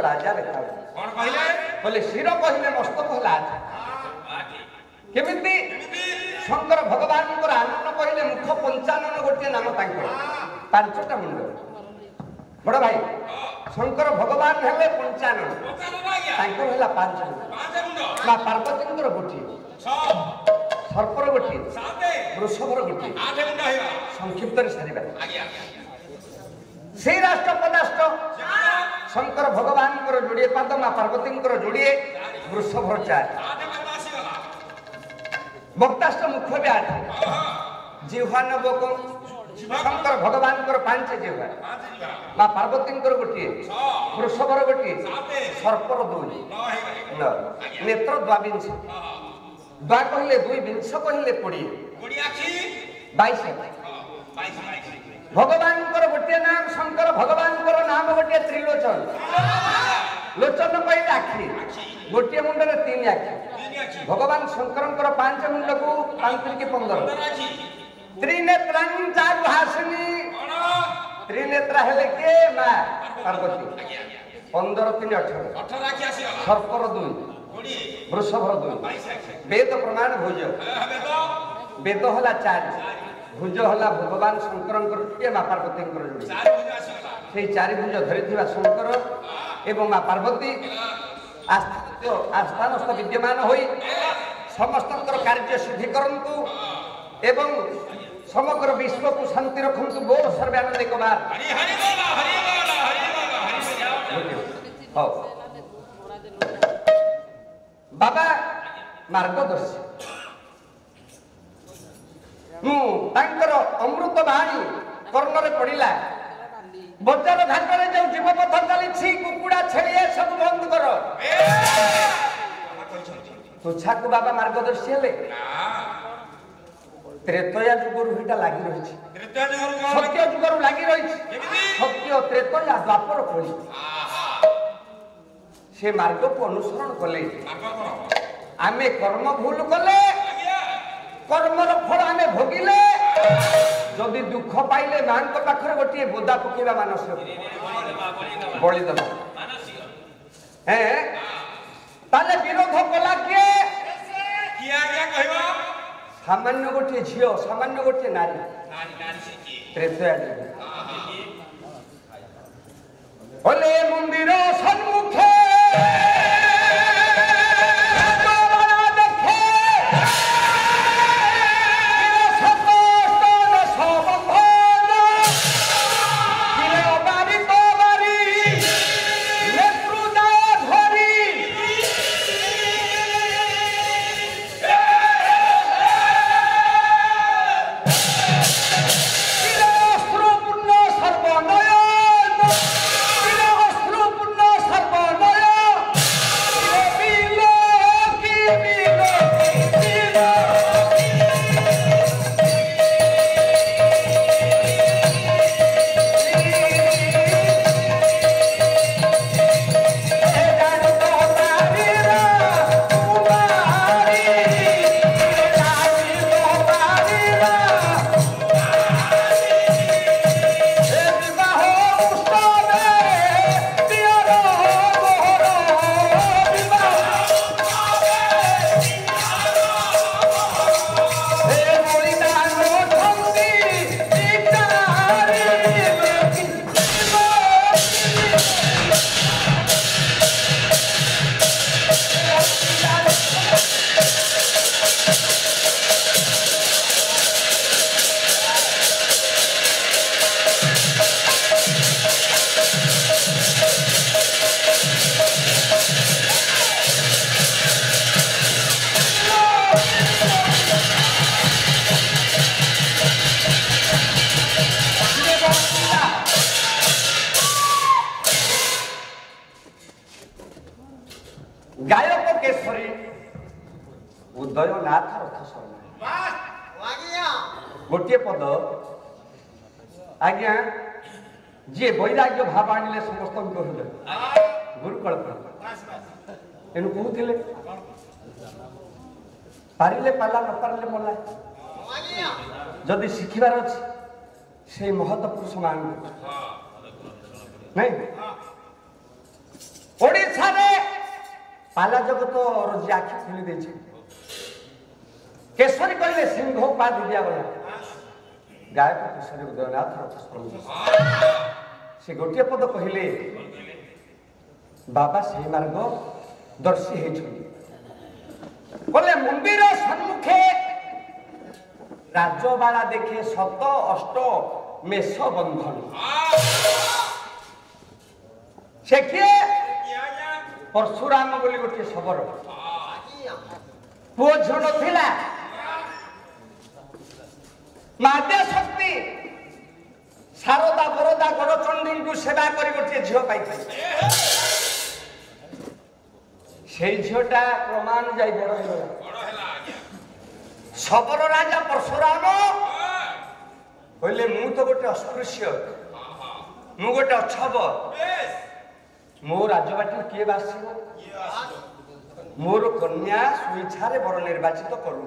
जो राजा देखा कौन कहले बोले शिरो कहले मस्तक होला केमिति शंकर भगवान को आनन कहले मुख पंचानन गोटे नाम तांको पांचटा मुंड बड़ भाई शंकर भगवान हेले पंचानन तांको होला पांच मुंड मां पार्वती को गोटी सर्पर गोटी वृषभर गोटी आठ मुंड हेबा संक्षिप्त रे सारी बात आगे आगे से राष्ट्र पदाष्ट शंकर भगवान जोड़े पाद माँ पार्वती जोड़े वृषभ चार भक्ताष्ट मुख व्याध जिह्वा नवक शंकर भगवान पांच जिह्वा माँ पार्वती गोटे वृषभर गोटे सर्पर दुई नेत्र द्वाविंश द्वा कहले दुई विंश कहले कोड़े बैश भगवान गोटे नाम शंकर भगवान नाम गोटे त्रिलोचन लोचन कई आखि गोटे मुंडर तीन आखि भगवान शंकर पांच मुंड को पांच पंदर त्रिनेत्राणी चारु हासिनी त्रिनेत्रा हेले के माँ पार्वती पंदर तीन अठर सर्पर दुई वृषभर दुई वेद प्रमाण भुज वेद होला चार भुज होला भगवान शंकर माँ पार्वती से चार भुज धरी शंकर एवं माँ पार्वती आस्थानस्थ विद्यमान हो समस्त कार्य सिद्धि करंतु एवं समग्र विश्व को शांति रखंतु बोल सर्वानंद कुमार बाबा मार्गदर्शी अमृत बाणी कर्ण रे पड़िला बजार घाट रे जो जीवपथ चली कुकुड़ा छेड़िए सब बंद कर तुछा को बाबा मार्गदर्शी हेले त्रेतया जुगरू हिटा लागी रही सत्य जुगरू लागी रही सत्य त्रेतया द्वापर खोली से मार्ग को अनुसरण कले आमे कर्म भूल कले कर्मर फल आमे भोगिले जदि दुख पाइले मां पाखे गोटे बोदा पकड़ा मानसिक बलिदेव विरोध कला किए सामान्य गोटे झी सामान्य गोटे नारी त्रेतया बोले मंदिर सन्मुखे पारिले पाला न पारे मला जदि शिखबार अच्छे से महत पुरुष मान नहीं ओडिशा रे पाला जगत रोजी आखि खोली देछि केशरी कहले सिंह पा दिया गला गायक केशरी जगन्नाथ से गोटे पद कहले बाबा से मार्ग दर्शी होले मंदिर सम्मुखे राजबाड़ा देखे सत अष्ट मेष बंधन से किए परशुराम बोली गोटे शबर पु झोड़ थिला मादे शक्ति सारदा बरदा गड़चंडी को सेवा कर गोटे झील पाई से झीलटा क्रमान जाई बड़ शबर राजा परशुराम कहले मु तो गोटे अस्पृश्य मु गोटे अछब मो राज्यवाटी किए बास मोर कन्या स्वेच्छार बर निर्वाचित करू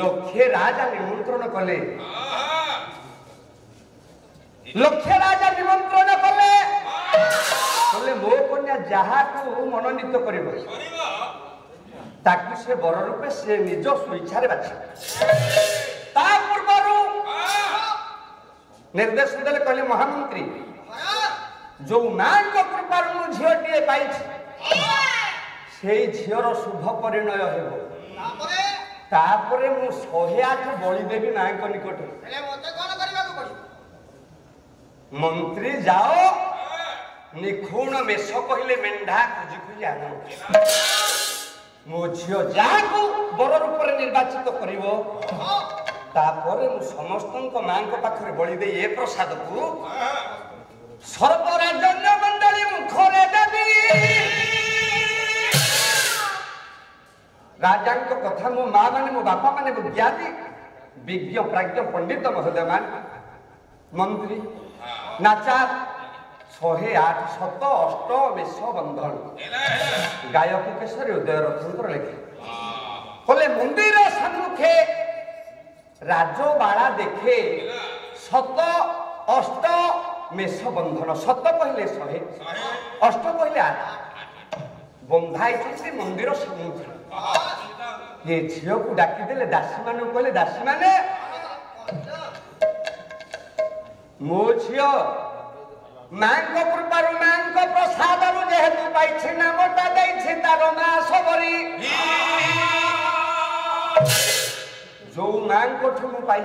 लक्षे राजा निमंत्रण कले मो कन्या जहा मनोनीत कर ताकि से बर रूपे से निज स्वेच्छार निर्देश दे कहले महामंत्री जो मान को कृपार मु झीटे पाई से झीर शुभ परिणय होपे मु 108 बलि देवी माँ को निकट मंत्री जाओ निखुण मेष कहले मेढा खोजी खोजी आन मो झील जहाँ बर रूप निर्वाचित कर समस्त माँ पाखे बलि दे ए प्रसाद को सर्वराजन्य मंडली मुखरे देवी राजा कथा मो माँ मान मो बापा मान ज्ञानी विज्ञ प्राज्ञ पंडित महोदय मान मंत्री नाचार 108 शत अष्ट मेष बंधन गायक केशरी उदय रथंकर लेखे कहले मंदिर सम्मुखे राजबाड़ा देखे शत अष्ट मेष बंधन शत कहले 100 अष्ट कहले 8 बंधाई मंदिर सम्मुखे ये झील को डाकिदेले दासी मान कहले दासी मान मो झील मांग कृपार मांग प्रसाद जेहेतु पाई नामटा दे तार ना सबरी जो माँ पाई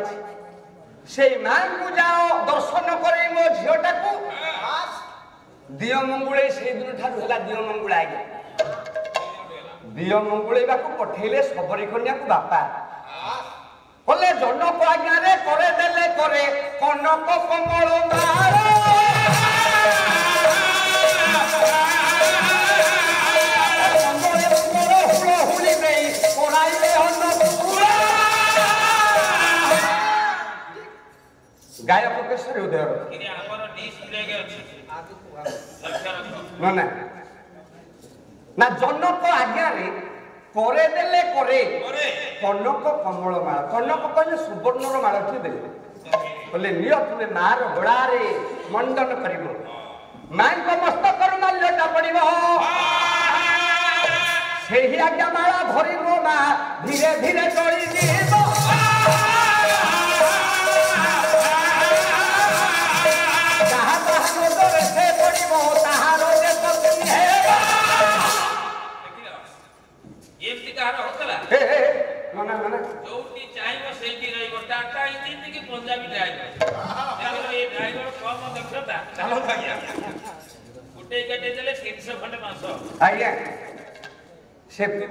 से माँ को जाओ दर्शन करे मो झीटा को दियो मंगुले से दिन ठार दियो मंगुला दियो मंगुला पठेले सबरी कन्या को बापा कले जनक आज्ञा करे देले करे कनक कमल मार गायक केशरी उदय ना जनक आज्ञा करे देले करे कनक कमल माल कनक कहले सुवर्ण मालटी दे कहले निय तुमे मार घोड़े मंडन कर माँ को मस्तक माल्यटा पड़े से ही आज्ञा माला धरी मो माँ धीरे धीरे चढ़ी से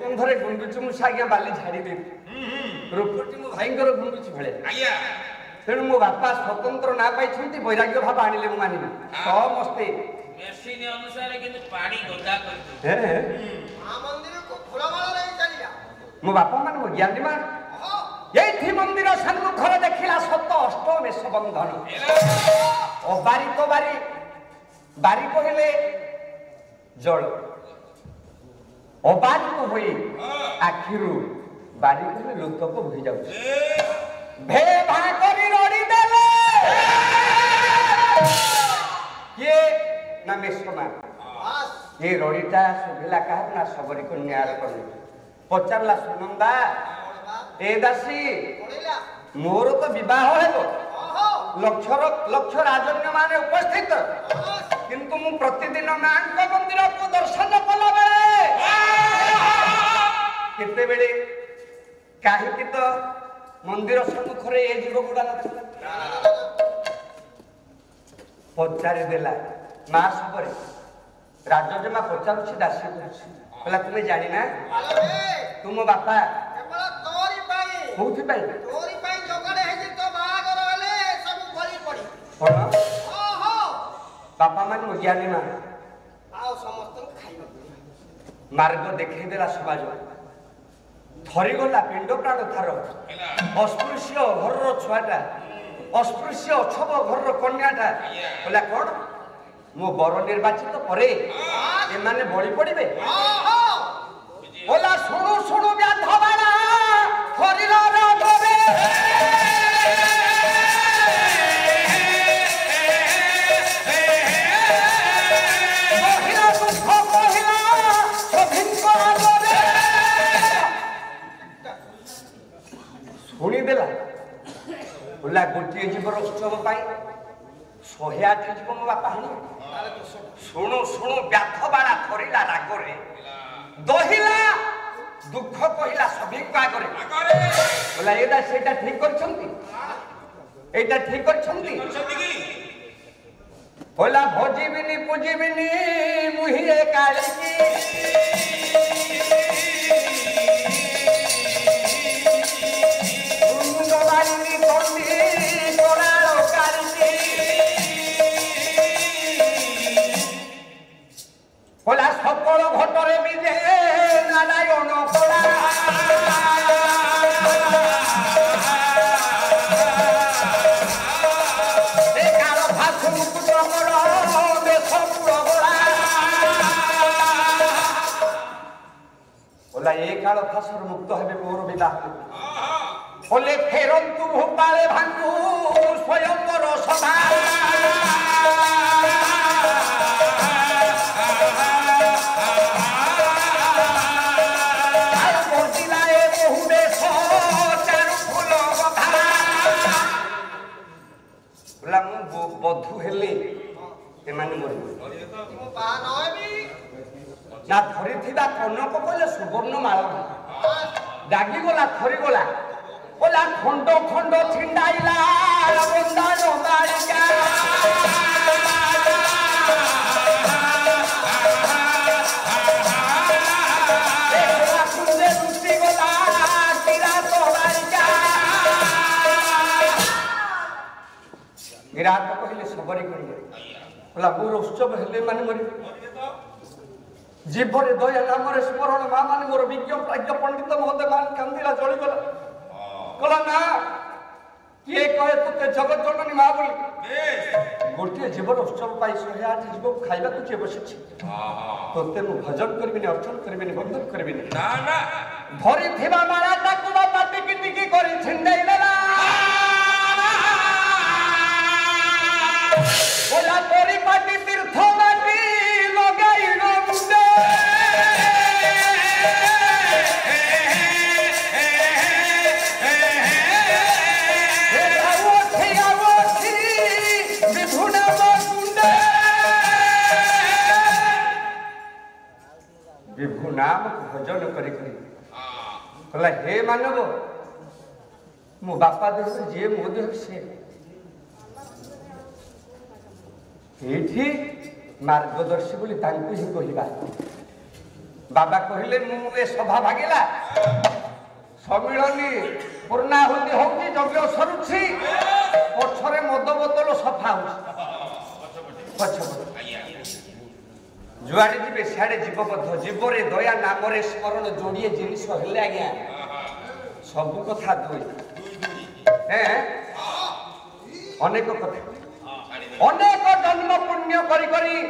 बंधरे गुंडुची मुझे आज्ञा बाली झाड़ी दे रूपटी मो भाई गुंडुची भाई आज्ञा तेणु मो बापा स्वतंत्र ना पाई वैराग्य भाव आने मानवी समस्ते मो बापा मान मो ज्ञानी मान ये मंदिर सम्मुखर देखला सत अष्ट मेष बंधन बारी तो बारी बारी कहले जल अबारी को हुई आखिरू बारी कहले लोक को भई जाऊ भे भा करी रड़ी देले ये ना मेष मान ये रड़ीटा शुभिला कहार ना सबरी कन्या पचारा सुनंदा ए दासी मोर तो बह लक्ष लक्ष राजन्य मान उपस्थित किंतु मु प्रतिदिन मां मंदिर को दर्शन कला बेले कहीं तो मंदिर सम्मुख ये जीव गुड़ा पचारिदेला माँ सबरी राजन्यमा पचारू दासी कहला तुम्हें जानी ना तुम बापा होउथि पाई तोरी पाई जोगड़े हे जे तो बागर हले सब भरी पड़ी कोन हो हो बापा मन मुज्ञानी मान आओ समस्त खाइब मार्ग देखै देला समाज थरी गला पिंड प्राण थारो अस्पृश्य घरर छुआटा अस्पृश्य अछब घरर कन्याटा बोला कोन मो बर निर्वाचित परे ए माने बळी पड़िबे हो हो बोला सुनो सुनो व्याधवाना खोरिला राघवे मोहिला दुख मोहिला शोभिन कोरे सुनी देला बोला गोटी जीवर उत्सव पाई 108 जीव मो बापा हनी सुनो सुनो व्याधवाना खोरिला राघवे दोहिला दुख कहला सभी बोला एटा सेटा ठीक करछंती बोला भोजीबिनी पूजीबिनी मुहिए काली बोला सकल घटरे विधे नारायण बोला बोला एक काल फासर मुक्त है मोर विदा बोले फेरंतु भोपाले भांगू स्वयंवर सभा बधु हेले एमाने मरि मो बा नयबी ना धरिथिदा कनक कोले सुवर्ण माल डागी गोला थरी गोला ओला खंडो खंडो छिंडाइला बंदान बालिका रात कहले सबरी कला मोर उत्सव हेले माने मरी जीभरे दया नाम स्मरण माँ मान मोर विज्ञ प्राज्ञ पंडित महोदय मान कांदिला जलिगला कला ना किए कहे तोते जगत जननी माँ बोली गोटे जीवर उत्सव पाई 108 जीव खाइबा को जे बसिछि तोते मु भजन करबिनी अर्चन करबिनी बंदन करबिनी ना ना भरी थेबा माला ताकु बापा टिकी टिकी करी छिंडाई देला बोला तोरी पाटी तीर्थ माटी लगाई रो मुंडे विभु नाम भजन करी कहला हे मानव मो बापा देह जे मो देह से मार्गदर्शी बोली ही कहला बाबा कहले मुझे सभा भागला सम्मिलनी पूर्णाहुति होगी यज्ञ सरुची पछरे मद बोतल सफा जुआड़े जीवे सियाड़े जीवबद्ध जीवरे दया नाम स्मरण जोड़िए जिनिस हेले आज्ञा सब कथा दुई अनेक कथा अनेक जन्म पुण्य करी करी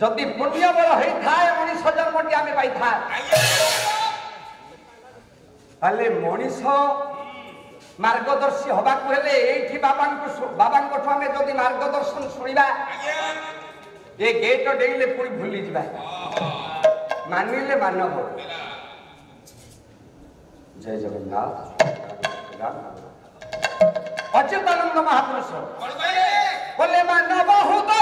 जदि पुण्य बल होई थाए मनीष जन्मटी आमे पाई था अले मनीष मार्गदर्शी हवा को हेले एठी बाबांको आमे जदि मार्गदर्शन सुनिबा ये गेट डेले पुणी भूली जा मानिले मानव। जय जगन्नाथ। अच्युतानंद महापुरुष बोले मानव होता